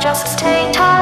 Just stay tight.